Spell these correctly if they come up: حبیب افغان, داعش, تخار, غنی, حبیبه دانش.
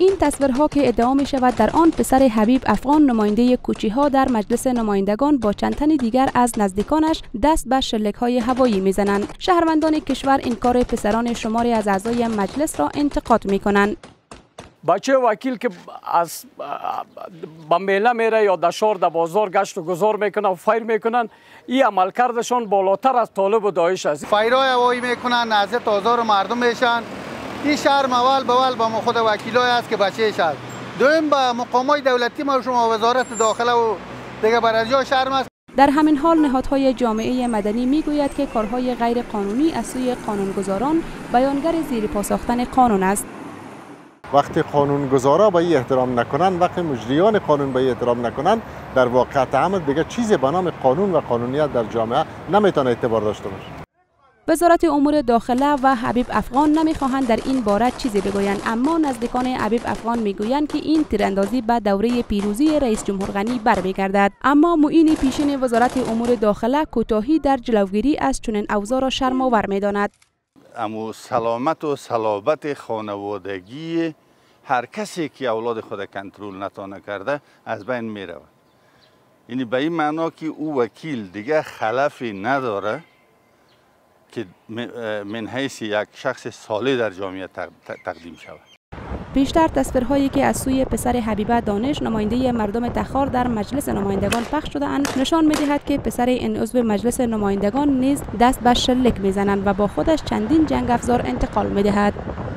این تصویرها که ادعا می شود در آن پسر حبیب افغان نماینده کوچی ها در مجلس نمایندگان با چند تن دیگر از نزدیکانش دست به شلیک های هوایی می زنند. شهروندان کشور انکار پسران شماری از اعضای مجلس را انتقاد می کنند. بچه وکیل که از با میله میره یا دشار در بازار گشت و گذار میکنن و فایر میکنن، این عملکردشان بالاتر از طالب و داعش است. فایرهای هوایی میکنن، نزد آزار مردم میشن. این شرم اول به اول با خود وکیلای است که بچه شد. دوم با مقامات دولتی ما شما وزارت داخله و دیگه برازیا شرم است. در همین حال نهادهای جامعه مدنی میگوید که کارهای غیر قانونی از سوی قانونگذاران بیانگر زیرپا ساختن قانون است. وقتی قانونگذارا به این احترام نکنند، وقتی مجریان قانون به این احترام نکنند، در واقع تعامل دیگه چیزی به نام قانون و قانونیت در جامعه نمیتونه اعتبار داشته باشه. وزارت امور داخله و حبیب افغان نمیخواهند در این باره چیزی بگویند، اما نزدیکان حبیب افغان میگویند که این تیراندازی به دوره پیروزی رئیس جمهور غنی برمیگردد. اما معین پیشین وزارت امور داخله کوتاهی در جلوگیری از چنین اوضاع را شرم‌آور میداند. امو سلامت و صلابت خانوادگی هر کسی که اولاد خود کنترل نتانه کرده از بین می رود. یعنی به این معنا که او وکیل دیگه خلفی نداره که من حیث یک شخص صالح در جامعه تقدیم شود. بیشتر تصویرهایی که از سوی پسر حبیبه دانش نماینده مردم تخار در مجلس نمایندگان پخش شده اند نشان می‌دهد که پسر این عضو مجلس نمایندگان نیز دست به شلیک می‌زنند و با خودش چندین جنگ افزار انتقال می‌دهد.